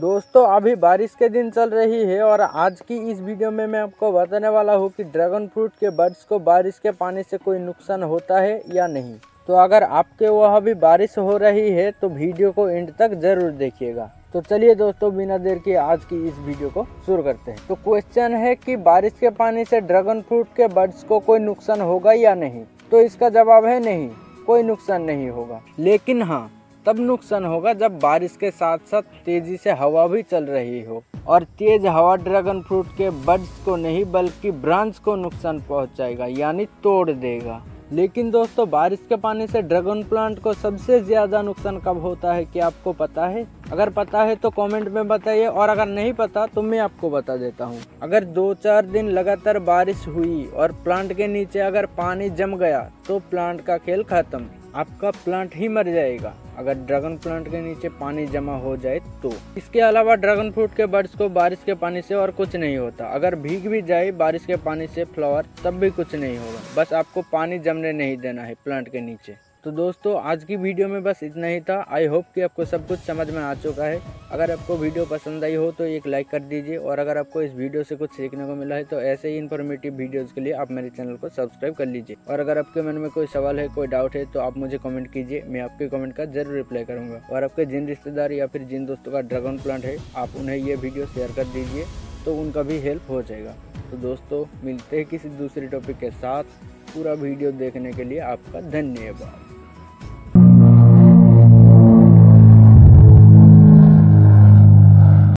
दोस्तों अभी बारिश के दिन चल रही है और आज की इस वीडियो में मैं आपको बताने वाला हूँ कि ड्रैगन फ्रूट के बड्स को बारिश के पानी से कोई नुकसान होता है या नहीं। तो अगर आपके वहाँ भी बारिश हो रही है तो वीडियो को एंड तक जरूर देखिएगा। तो चलिए दोस्तों बिना देर के आज की इस वीडियो को शुरू करते हैं। तो क्वेश्चन है कि बारिश के पानी से ड्रैगन फ्रूट के बड्स को कोई नुकसान होगा या नहीं, तो इसका जवाब है नहीं, कोई नुकसान नहीं होगा। लेकिन हाँ, तब नुकसान होगा जब बारिश के साथ साथ तेजी से हवा भी चल रही हो और तेज हवा ड्रैगन फ्रूट के बड्स को नहीं बल्कि ब्रांच को नुकसान पहुंचाएगा, यानी तोड़ देगा। लेकिन दोस्तों बारिश के पानी से ड्रैगन प्लांट को सबसे ज्यादा नुकसान कब होता है, क्या आपको पता है? अगर पता है तो कमेंट में बताइए, और अगर नहीं पता तो मैं आपको बता देता हूँ। अगर 2-4 दिन लगातार बारिश हुई और प्लांट के नीचे अगर पानी जम गया तो प्लांट का खेल खत्म, आपका प्लांट ही मर जाएगा। अगर ड्रैगन प्लांट के नीचे पानी जमा हो जाए तो इसके अलावा ड्रैगन फ्रूट के बड्स को बारिश के पानी से और कुछ नहीं होता। अगर भीग भी जाए बारिश के पानी से फ्लावर तब भी कुछ नहीं होगा, बस आपको पानी जमने नहीं देना है प्लांट के नीचे। तो दोस्तों आज की वीडियो में बस इतना ही था। आई होप कि आपको सब कुछ समझ में आ चुका है। अगर आपको वीडियो पसंद आई हो तो एक लाइक कर दीजिए, और अगर आपको इस वीडियो से कुछ सीखने को मिला है तो ऐसे ही इन्फॉर्मेटिव वीडियोस के लिए आप मेरे चैनल को सब्सक्राइब कर लीजिए। और अगर आपके मन में कोई सवाल है, कोई डाउट है तो आप मुझे कमेंट कीजिए, मैं आपके कमेंट का जरूर रिप्लाई करूँगा। और आपके जिन रिश्तेदार या फिर जिन दोस्तों का ड्रैगन प्लांट है आप उन्हें ये वीडियो शेयर कर दीजिए, तो उनका भी हेल्प हो जाएगा। तो दोस्तों मिलते हैं किसी दूसरे टॉपिक के साथ। पूरा वीडियो देखने के लिए आपका धन्यवाद।